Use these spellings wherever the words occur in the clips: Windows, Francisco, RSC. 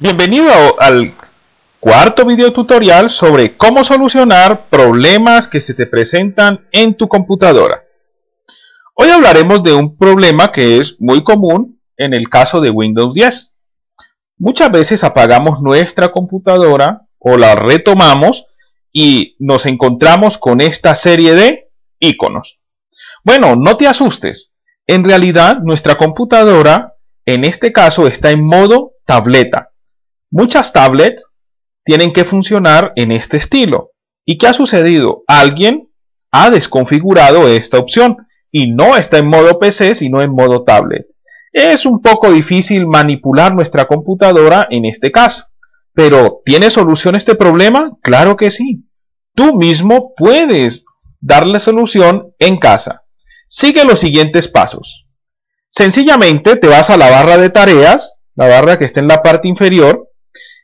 Bienvenido al cuarto video tutorial sobre cómo solucionar problemas que se te presentan en tu computadora. Hoy hablaremos de un problema que es muy común en el caso de Windows 10. Muchas veces apagamos nuestra computadora o la retomamos y nos encontramos con esta serie de iconos. Bueno, no te asustes. En realidad, nuestra computadora en este caso está en modo tableta. Muchas tablets tienen que funcionar en este estilo. ¿Y qué ha sucedido? Alguien ha desconfigurado esta opción y no está en modo PC, sino en modo tablet. Es un poco difícil manipular nuestra computadora en este caso. ¿Pero tiene solución este problema? Claro que sí. Tú mismo puedes darle solución en casa. Sigue los siguientes pasos. Sencillamente te vas a la barra de tareas, la barra que está en la parte inferior,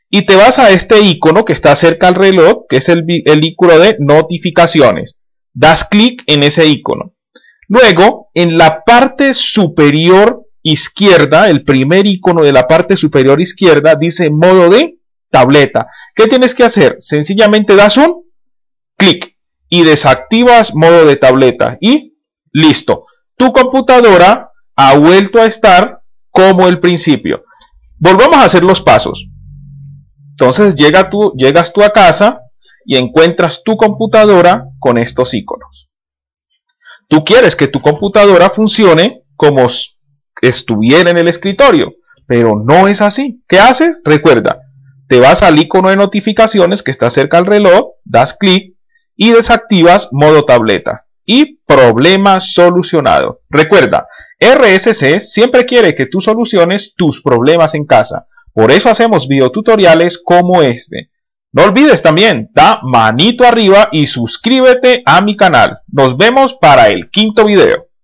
y te vas a este icono que está cerca al reloj, que es el icono de notificaciones. Das clic en ese icono. Luego, en la parte superior izquierda, el primer icono de la parte superior izquierda, dice modo de tableta. ¿Qué tienes que hacer? Sencillamente das un clic y desactivas modo de tableta. Y listo. Tu computadora ha vuelto a estar como el principio. Volvamos a hacer los pasos. Entonces llegas tú a casa y encuentras tu computadora con estos iconos. Tú quieres que tu computadora funcione como estuviera en el escritorio, pero no es así. ¿Qué haces? Recuerda, te vas al icono de notificaciones que está cerca al reloj, das clic y desactivas modo tableta. Y problema solucionado. Recuerda, RSC siempre quiere que tú soluciones tus problemas en casa. Por eso hacemos videotutoriales como este. No olvides también, da manito arriba y suscríbete a mi canal. Nos vemos para el quinto video.